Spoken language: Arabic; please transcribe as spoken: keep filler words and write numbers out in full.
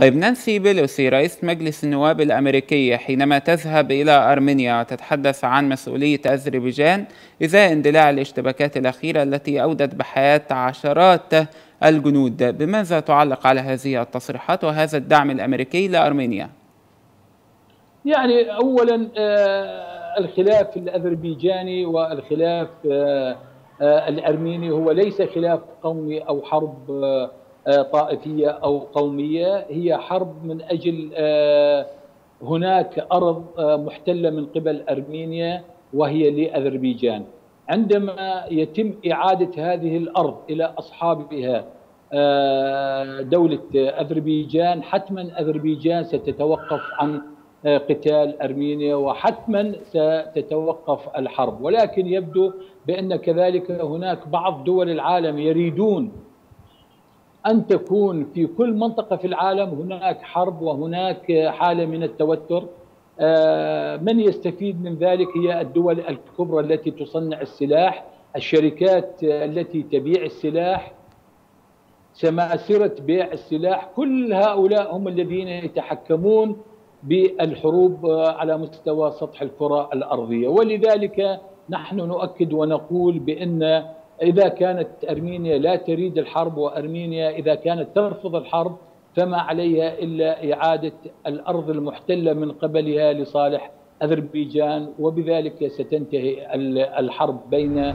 طيب نانسي بيلوسي رئيس مجلس النواب الأمريكية حينما تذهب إلى أرمينيا تتحدث عن مسؤولية أذربيجان إزاء اندلاع الاشتباكات الأخيرة التي أودت بحياة عشرات الجنود، بماذا تعلق على هذه التصريحات وهذا الدعم الأمريكي لأرمينيا؟ يعني أولا الخلاف الأذربيجاني والخلاف الأرميني هو ليس خلاف قومي أو حرب طائفية أو قومية، هي حرب من أجل هناك أرض محتلة من قبل أرمينيا وهي لأذربيجان. عندما يتم إعادة هذه الأرض إلى أصحابها دولة أذربيجان حتما أذربيجان ستتوقف عن قتال أرمينيا وحتما ستتوقف الحرب، ولكن يبدو بأن كذلك هناك بعض دول العالم يريدون أن تكون في كل منطقة في العالم هناك حرب وهناك حالة من التوتر. من يستفيد من ذلك هي الدول الكبرى التي تصنع السلاح، الشركات التي تبيع السلاح، سماسرة بيع السلاح، كل هؤلاء هم الذين يتحكمون بالحروب على مستوى سطح الكرة الأرضية. ولذلك نحن نؤكد ونقول بأن إذا كانت أرمينيا لا تريد الحرب وأرمينيا إذا كانت ترفض الحرب فما عليها إلا إعادة الأرض المحتلة من قبلها لصالح أذربيجان، وبذلك ستنتهي الحرب بين